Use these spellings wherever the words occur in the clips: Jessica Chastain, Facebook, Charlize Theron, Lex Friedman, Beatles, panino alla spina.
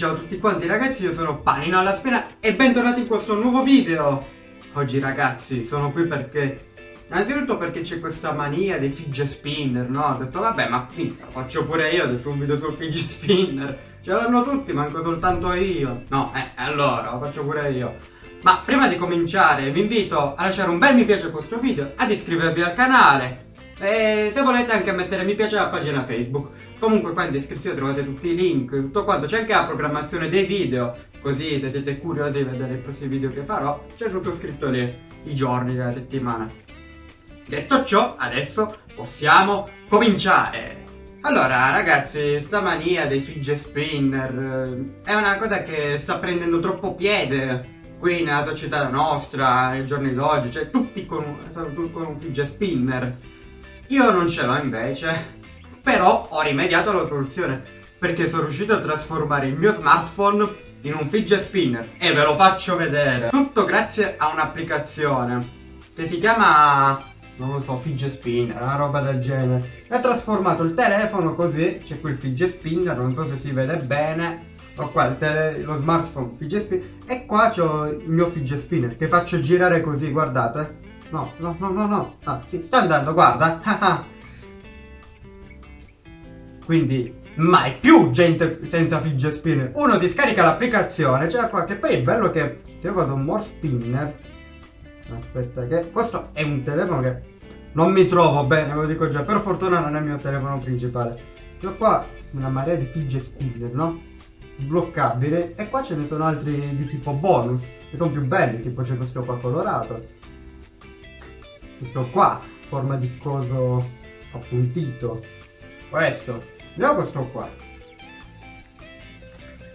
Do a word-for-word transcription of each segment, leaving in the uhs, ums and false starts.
ciao a tutti quanti ragazzi, io sono Panino alla Spina e bentornati in questo nuovo video. Oggi ragazzi sono qui perché, innanzitutto perché c'è questa mania dei fidget spinner, no? Ho detto vabbè, ma finta, faccio pure io adesso un video sul fidget spinner. Ce l'hanno tutti, manco soltanto io. No, eh, allora lo faccio pure io. Ma prima di cominciare vi invito a lasciare un bel mi piace a questo video, ad iscrivervi al canale e se volete anche mettere mi piace alla pagina Facebook. Comunque qua in descrizione trovate tutti i link, tutto quanto, c'è anche la programmazione dei video, così se siete curiosi di vedere i prossimi video che farò c'è tutto scritto lì, i giorni della settimana. Detto ciò, adesso possiamo cominciare. Allora ragazzi, sta mania dei fidget spinner è una cosa che sta prendendo troppo piede qui nella società nostra, nei giorni d'oggi, cioè tutti con, con un fidget spinner. Io non ce l'ho invece, però ho rimediato alla soluzione, perché sono riuscito a trasformare il mio smartphone in un fidget spinner e ve lo faccio vedere. Tutto grazie a un'applicazione che si chiama, non lo so, fidget spinner, una roba del genere. E ho trasformato il telefono così, c'è qui il fidget spinner, non so se si vede bene. Ho qua il tele, lo smartphone fidget spinner e qua c'ho il mio fidget spinner che faccio girare così, guardate. No, no, no, no, no, ah, sì, sta andando, guarda. Quindi mai più gente senza fidget spinner. Uno si scarica l'applicazione, c'è qua, che poi è bello che se io vado more spinner, aspetta che questo è un telefono che non mi trovo bene, ve lo dico già, per fortuna non è il mio telefono principale. C'ho qua una marea di fidget spinner, no? Sbloccabile, e qua ce ne sono altri di tipo bonus che sono più belli, tipo c'è questo qua colorato, questo qua forma di coso appuntito, questo, vediamo questo qua,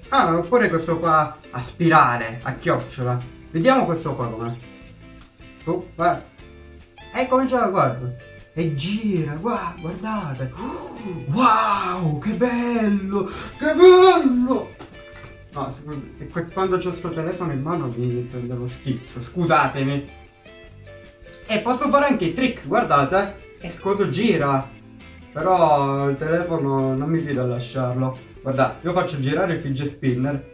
ah, oppure questo qua a spirale, a chiocciola, vediamo questo qua come, oh, e comincia a guardare e gira, guarda, guardate, wow, che bello, che bello. No, scusa, quando c'ho sto telefono in mano mi prende lo schizzo, scusatemi. E posso fare anche i trick, guardate, e cosa gira, però il telefono non mi fido a lasciarlo. Guardate, io faccio girare il fidget spinner,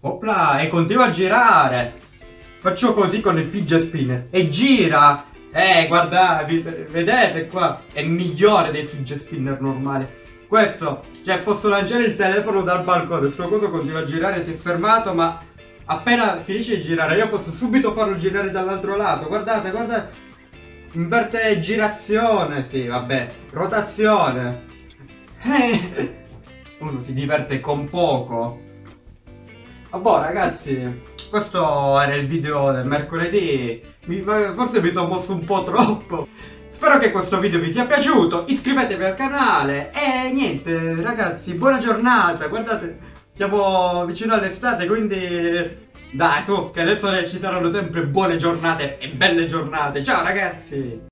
opla, e continua a girare, faccio così con il fidget spinner e gira. Eh, guardate, vedete qua, è migliore del fidget spinner normale. Questo, cioè posso lanciare il telefono dal balcone, sto coso continua a girare, si è fermato, ma appena finisce di girare io posso subito farlo girare dall'altro lato. Guardate, guardate, inverte girazione, sì, vabbè, rotazione. Eh, uno si diverte con poco. Ah, boh ragazzi, questo era il video del mercoledì, mi, forse mi sono mosso un po' troppo. Spero che questo video vi sia piaciuto, iscrivetevi al canale e niente ragazzi, buona giornata. Guardate, siamo vicino all'estate, quindi dai su, che adesso ci saranno sempre buone giornate e belle giornate. Ciao ragazzi!